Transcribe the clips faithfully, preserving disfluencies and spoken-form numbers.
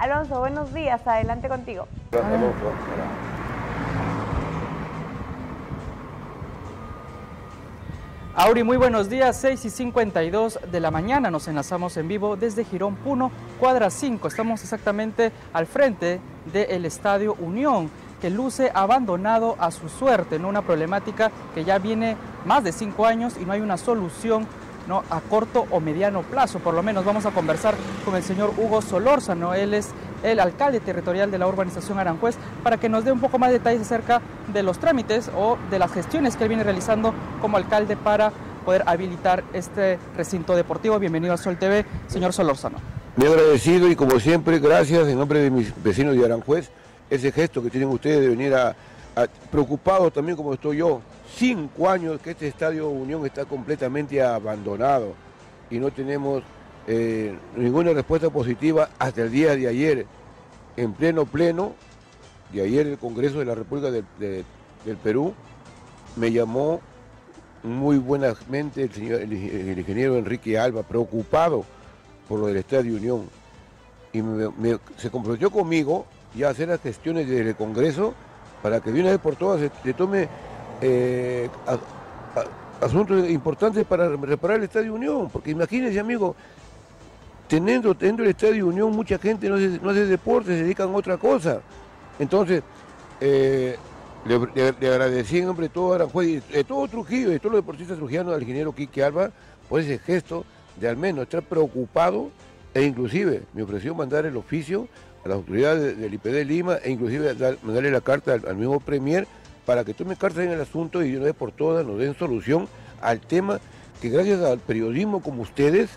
Alonso, buenos días, adelante contigo. Auri, muy buenos días, seis y cincuenta y dos de la mañana, nos enlazamos en vivo desde Girón Puno, cuadra cinco, estamos exactamente al frente del Estadio Unión, que luce abandonado a su suerte, ¿no? Una problemática que ya viene más de cinco años y no hay una solución, ¿no?, a corto o mediano plazo. Por lo menos vamos a conversar con el señor Hugo Solórzano, él es el alcalde territorial de la urbanización Aranjuez, para que nos dé un poco más de detalles acerca de los trámites o de las gestiones que él viene realizando como alcalde para poder habilitar este recinto deportivo. Bienvenido a Sol T V, señor Solórzano. Bien agradecido y como siempre, gracias en nombre de mis vecinos de Aranjuez, ese gesto que tienen ustedes de venir a, a preocupados también como estoy yo. Cinco años que este Estadio Unión está completamente abandonado y no tenemos eh, ninguna respuesta positiva hasta el día de ayer, en pleno pleno, de ayer el Congreso de la República del, de, del Perú, me llamó muy buenamente el, señor, el, el ingeniero Enrique Alba, preocupado por lo del Estadio Unión, y me, me, se comprometió conmigo ya a hacer las gestiones desde el Congreso para que de una vez por todas se, se tome Eh, a, a, asuntos importantes para reparar el Estadio Unión, porque imagínense, amigos, teniendo, teniendo el Estadio Unión, mucha gente no hace, no hace deporte, se dedican a otra cosa. Entonces, eh, le, le, le agradecí en nombre de todo Aranjuez, de todo Trujillo, de todos los deportistas trujillanos, al ingeniero Quique Alba, por ese gesto de al menos estar preocupado, e inclusive me ofreció mandar el oficio a las autoridades del I P D de Lima, e inclusive dar, mandarle la carta al, al mismo Premier, para que tomen cartas en el asunto y de una vez por todas nos den solución al tema que gracias al periodismo como ustedes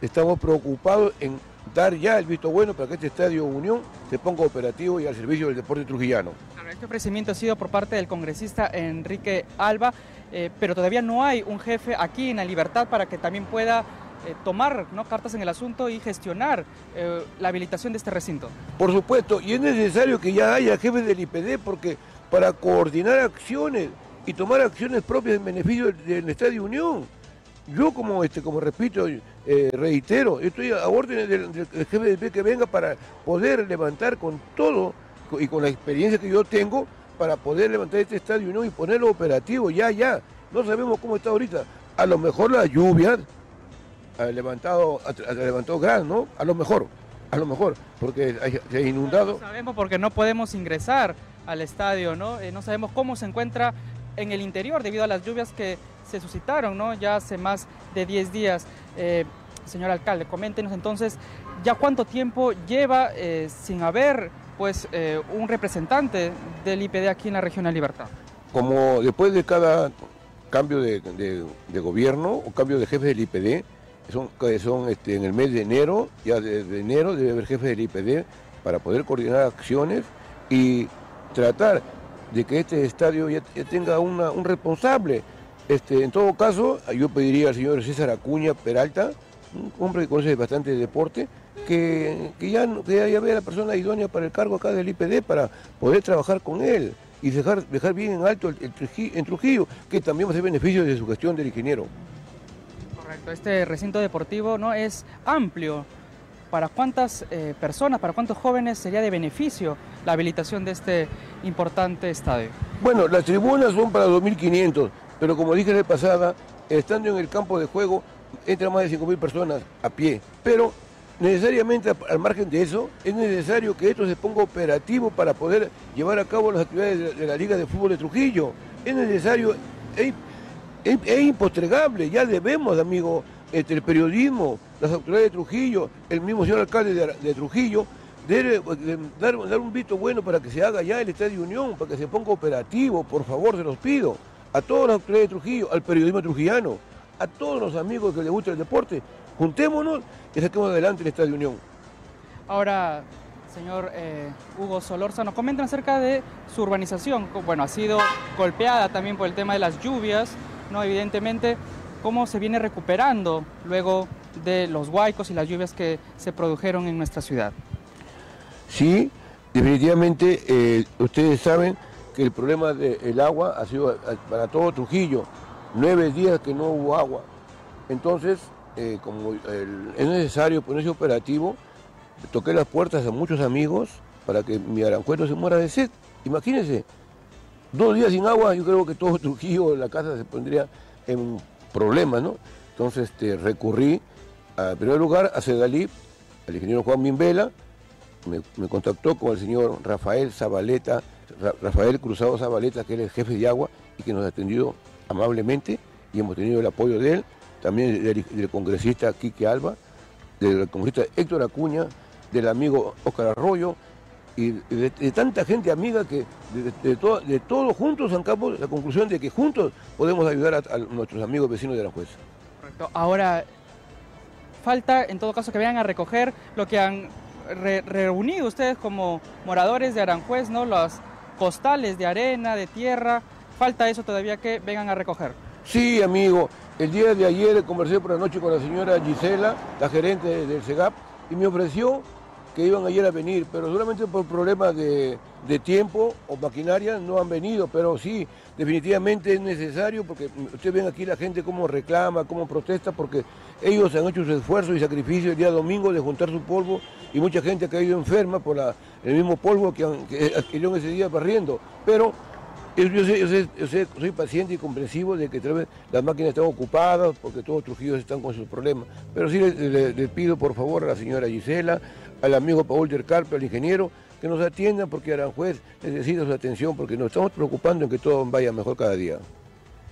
estamos preocupados en dar ya el visto bueno para que este Estadio Unión se ponga operativo y al servicio del deporte trujillano. Este ofrecimiento ha sido por parte del congresista Enrique Alba, eh, pero todavía no hay un jefe aquí en La Libertad para que también pueda eh, tomar, ¿no?, cartas en el asunto y gestionar eh, la habilitación de este recinto. Por supuesto, y es necesario que ya haya jefes del I P D porque para coordinar acciones y tomar acciones propias en beneficio del, del Estadio Unión. Yo, como este, como repito, eh, reitero, estoy a órdenes del, del jefe de que venga para poder levantar con todo y con la experiencia que yo tengo para poder levantar este Estadio Unión y ponerlo operativo ya, ya. No sabemos cómo está ahorita. A lo mejor las lluvias han levantado, ha levantado gas, ¿no? A lo mejor, a lo mejor, porque hay, se ha inundado. No sabemos porque no podemos ingresar al estadio, ¿no? Eh, no sabemos cómo se encuentra en el interior debido a las lluvias que se suscitaron, ¿no?, ya hace más de diez días. Eh, señor alcalde, coméntenos entonces, ¿ya cuánto tiempo lleva eh, sin haber pues eh, un representante del I P D aquí en la región de Libertad? Como después de cada cambio de, de, de gobierno o cambio de jefes del I P D, son, son este, en el mes de enero, ya desde enero debe haber jefes del I P D para poder coordinar acciones y tratar de que este estadio ya tenga una, un responsable. Este, en todo caso, yo pediría al señor César Acuña Peralta, un hombre que conoce bastante de deporte, que, que ya, que ya vea la persona idónea para el cargo acá del I P D para poder trabajar con él y dejar, dejar bien en alto el, el Trujillo, en Trujillo, que también va a ser beneficio de su gestión del ingeniero. Correcto, este recinto deportivo, ¿no?, es amplio. ¿Para cuántas eh, personas, para cuántos jóvenes sería de beneficio la habilitación de este importante estadio? Bueno, las tribunas son para dos mil quinientos, pero como dije la pasada, estando en el campo de juego, entran más de cinco mil personas a pie. Pero necesariamente, al margen de eso, es necesario que esto se ponga operativo para poder llevar a cabo las actividades de la, de la Liga de Fútbol de Trujillo. Es necesario, es, es, es impostregable, ya debemos, amigo, este, el periodismo, las autoridades de Trujillo, el mismo señor alcalde de, de Trujillo, debe de, dar, dar un visto bueno para que se haga ya el Estadio Unión, para que se ponga operativo, por favor, se los pido, a todas las autoridades de Trujillo, al periodismo trujillano, a todos los amigos que les gusta el deporte, juntémonos y saquemos adelante el Estadio Unión. Ahora, señor eh, Hugo Solórzano, comenten acerca de su urbanización, bueno, ha sido golpeada también por el tema de las lluvias, no, evidentemente, cómo se viene recuperando luego de los huaicos y las lluvias que se produjeron en nuestra ciudad. Sí, definitivamente eh, ustedes saben que el problema del agua ha sido para todo Trujillo, nueve días que no hubo agua. Entonces, eh, como el, es necesario ponerse operativo toqué las puertas a muchos amigos para que mi Aranjuez no se muera de sed. Imagínense, dos días sin agua, yo creo que todo Trujillo, la casa se pondría en problemas, ¿no? Entonces este, recurrí, a, en primer lugar, a Cedalip, al ingeniero Juan Mimbela, me, me contactó con el señor Rafael Zabaleta, Ra, Rafael Cruzado Zabaleta, que era el jefe de agua y que nos atendió amablemente, y hemos tenido el apoyo de él, también del, del congresista Quique Alba, del congresista Héctor Acuña, del amigo Oscar Arroyo, y de, de tanta gente amiga que de, de, to, de todos juntos sacamos la conclusión de que juntos podemos ayudar a, a nuestros amigos vecinos de Aranjuez. Correcto. Ahora, falta en todo caso que vayan a recoger lo que han re, reunido ustedes como moradores de Aranjuez, ¿no? Los costales de arena, de tierra, falta eso todavía que vengan a recoger. Sí, amigo. El día de ayer conversé por la noche con la señora Gisela, la gerente del Cegap, y me ofreció que iban ayer a venir, pero seguramente por problemas de, de tiempo o maquinaria no han venido, pero sí, definitivamente es necesario, porque ustedes ven aquí la gente cómo reclama, cómo protesta, porque ellos han hecho su esfuerzo y sacrificio el día domingo de juntar su polvo, y mucha gente ha caído enferma por la, el mismo polvo que, que adquirieron ese día barriendo, pero... Yo, sé, yo, sé, yo sé, soy paciente y comprensivo de que tal vez las máquinas están ocupadas porque todos los Trujillos están con sus problemas. Pero sí le, le, le pido por favor a la señora Gisela, al amigo Paul Dercalpa, al ingeniero, que nos atiendan porque Aranjuez necesita su atención porque nos estamos preocupando en que todo vaya mejor cada día.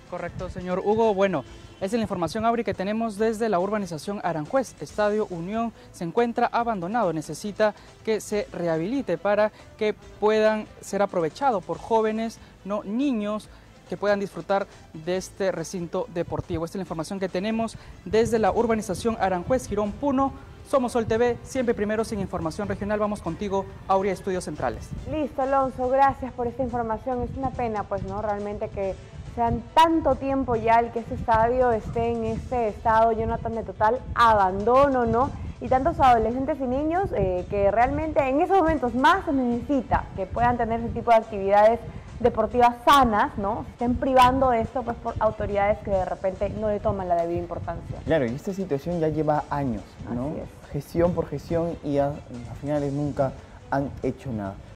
Correcto, señor Hugo. Bueno, esa es la información, Auri, que tenemos desde la urbanización Aranjuez. Estadio Unión se encuentra abandonado, necesita que se rehabilite para que puedan ser aprovechado por jóvenes, no niños, que puedan disfrutar de este recinto deportivo. Esta es la información que tenemos desde la urbanización Aranjuez, Girón Puno. Somos Sol T V, siempre primeros en información regional. Vamos contigo, Aurea, Estudios Centrales. Listo, Alonso, gracias por esta información. Es una pena, pues, ¿no? Realmente que sean tanto tiempo ya el que este estadio esté en este estado, Jonathan, de total abandono, ¿no? Y tantos adolescentes y niños eh, que realmente en esos momentos más se necesita que puedan tener ese tipo de actividades deportivas sanas, ¿no? Se estén privando de esto pues por autoridades que de repente no le toman la debida importancia. Claro, y esta situación ya lleva años, ¿no? Así es. Gestión por gestión y a, a finales nunca han hecho nada.